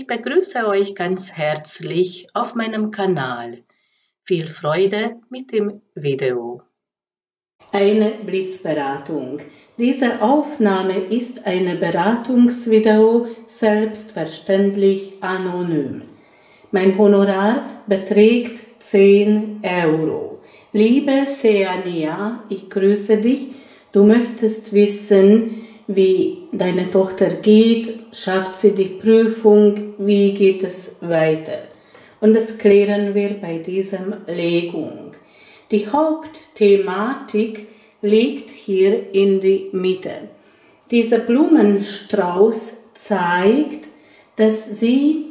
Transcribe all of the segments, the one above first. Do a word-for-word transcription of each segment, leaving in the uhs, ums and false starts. Ich begrüße euch ganz herzlich auf meinem Kanal. Viel Freude mit dem Video. Eine Blitzberatung. Diese Aufnahme ist eine Beratungsvideo, selbstverständlich anonym. Mein Honorar beträgt zehn Euro. Liebe Seania, ich grüße dich. Du möchtest wissen, wie deine Tochter geht, schafft sie die Prüfung, wie geht es weiter. Und das klären wir bei dieser Legung. Die Hauptthematik liegt hier in die Mitte. Dieser Blumenstrauß zeigt, dass sie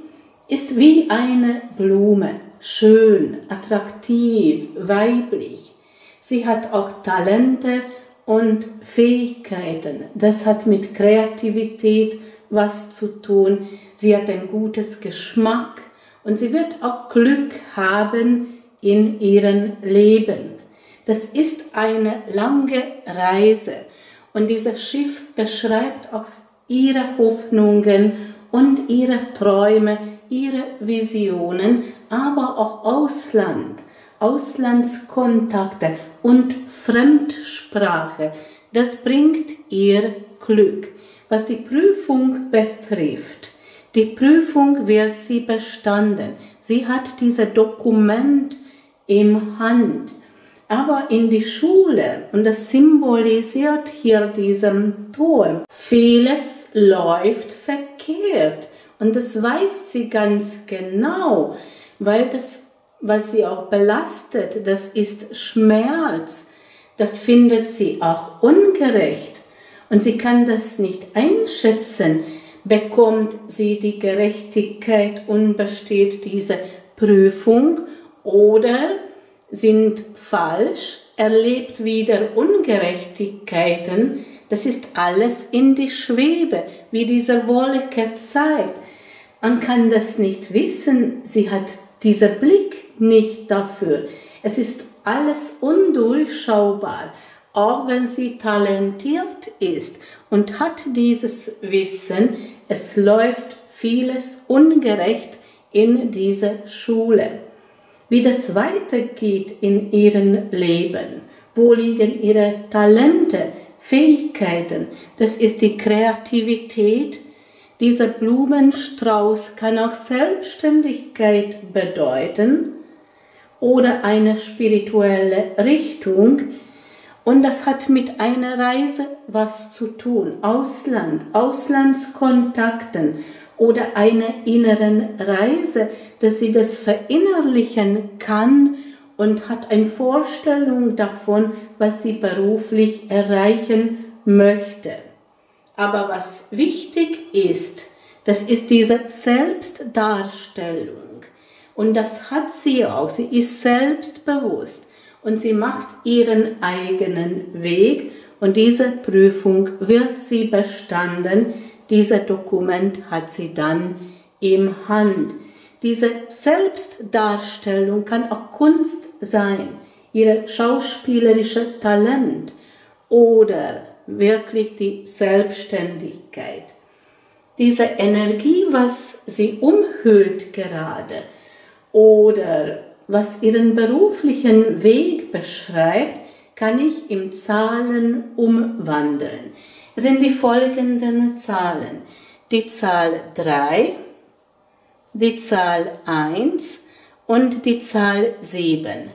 ist wie eine Blume, schön, attraktiv, weiblich. Sie hat auch Talente und Fähigkeiten. Das hat mit Kreativität was zu tun. Sie hat ein gutes Geschmack und sie wird auch Glück haben in ihrem Leben. Das ist eine lange Reise und dieses Schiff beschreibt auch ihre Hoffnungen und ihre Träume, ihre Visionen, aber auch Ausland, Auslandskontakte und Fremdsprache. Das bringt ihr Glück. Was die Prüfung betrifft, die Prüfung wird sie bestanden. Sie hat dieses Dokument in Hand. Aber in die Schule, und das symbolisiert hier diesen Turm, vieles läuft verkehrt. Und das weiß sie ganz genau, weil das, was sie auch belastet, das ist Schmerz. Das findet sie auch ungerecht. Und sie kann das nicht einschätzen, bekommt sie die Gerechtigkeit und besteht diese Prüfung oder sind falsch, erlebt wieder Ungerechtigkeiten. Das ist alles in die Schwebe, wie diese Wolke zeigt. Man kann das nicht wissen, sie hat dieser Blick nicht dafür. Es ist alles undurchschaubar, auch wenn sie talentiert ist und hat dieses Wissen, es läuft vieles ungerecht in dieser Schule. Wie das weitergeht in ihrem Leben, wo liegen ihre Talente, Fähigkeiten, das ist die Kreativität. Dieser Blumenstrauß kann auch Selbstständigkeit bedeuten oder eine spirituelle Richtung. Und das hat mit einer Reise was zu tun. Ausland, Auslandskontakten oder einer inneren Reise, dass sie das verinnerlichen kann und hat eine Vorstellung davon, was sie beruflich erreichen möchte. Aber was wichtig ist, das ist diese Selbstdarstellung. Und das hat sie auch. Sie ist selbstbewusst und sie macht ihren eigenen Weg. Und diese Prüfung wird sie bestanden. Dieses Dokument hat sie dann in Hand. Diese Selbstdarstellung kann auch Kunst sein, ihr schauspielerisches Talent oder wirklich die Selbstständigkeit. Diese Energie, was sie umhüllt gerade oder was ihren beruflichen Weg beschreibt, kann ich in Zahlen umwandeln. Es sind die folgenden Zahlen. Die Zahl drei, die Zahl eins und die Zahl sieben.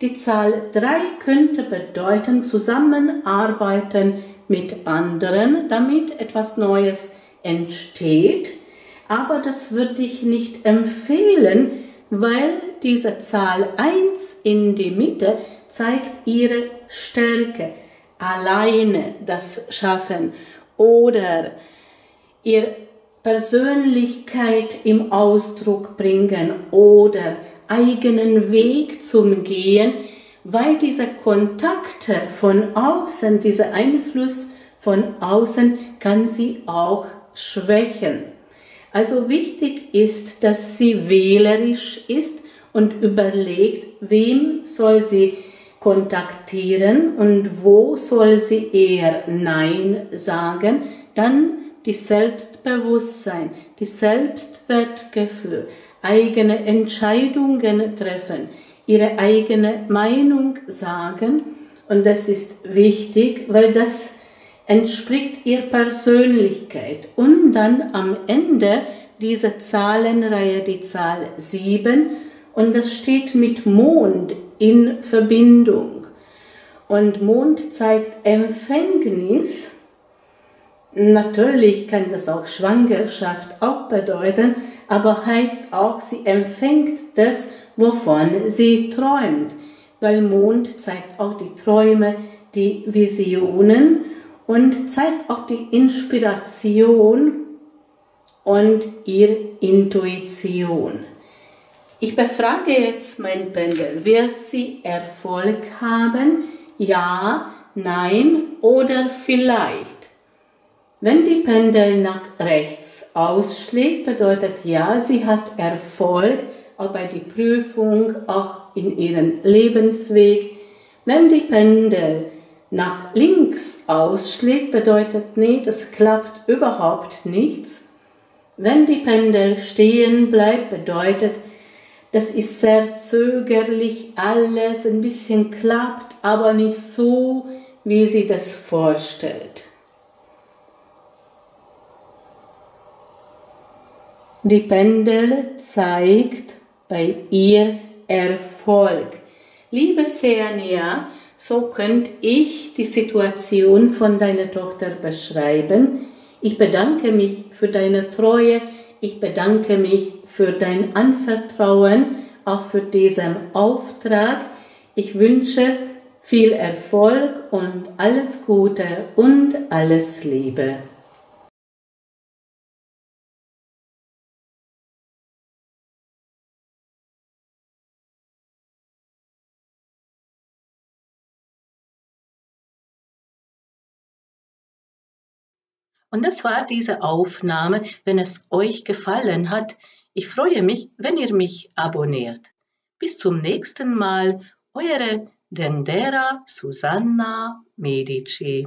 Die Zahl drei könnte bedeuten, zusammenarbeiten mit anderen, damit etwas Neues entsteht. Aber das würde ich nicht empfehlen, weil diese Zahl eins in die Mitte zeigt ihre Stärke. Alleine das Schaffen oder ihre Persönlichkeit im Ausdruck bringen oder eigenen Weg zum Gehen, weil diese Kontakte von außen, dieser Einfluss von außen kann sie auch schwächen. Also wichtig ist, dass sie wählerisch ist und überlegt, wem soll sie kontaktieren und wo soll sie eher Nein sagen, dann die Selbstbewusstsein, die Selbstwertgefühl, eigene Entscheidungen treffen, ihre eigene Meinung sagen. Und das ist wichtig, weil das entspricht ihrer Persönlichkeit. Und dann am Ende diese Zahlenreihe, die Zahl sieben, und das steht mit Mond in Verbindung. Und Mond zeigt Empfängnis. Natürlich kann das auch Schwangerschaft auch bedeuten, aber heißt auch, sie empfängt das, wovon sie träumt. Weil Mond zeigt auch die Träume, die Visionen und zeigt auch die Inspiration und ihre Intuition. Ich befrage jetzt mein Pendel. Wird sie Erfolg haben? Ja, nein oder vielleicht? Wenn die Pendel nach rechts ausschlägt, bedeutet ja, sie hat Erfolg, auch bei der Prüfung, auch in ihrem Lebensweg. Wenn die Pendel nach links ausschlägt, bedeutet nee, das klappt überhaupt nichts. Wenn die Pendel stehen bleibt, bedeutet, das ist sehr zögerlich, alles ein bisschen klappt, aber nicht so, wie sie das vorstellt. Die Pendel zeigt bei ihr Erfolg. Liebe Seania, so könnte ich die Situation von deiner Tochter beschreiben. Ich bedanke mich für deine Treue, ich bedanke mich für dein Anvertrauen, auch für diesen Auftrag. Ich wünsche viel Erfolg und alles Gute und alles Liebe. Und das war diese Aufnahme. Wenn es euch gefallen hat, ich freue mich, wenn ihr mich abonniert. Bis zum nächsten Mal, eure Dendera Susanna Medici.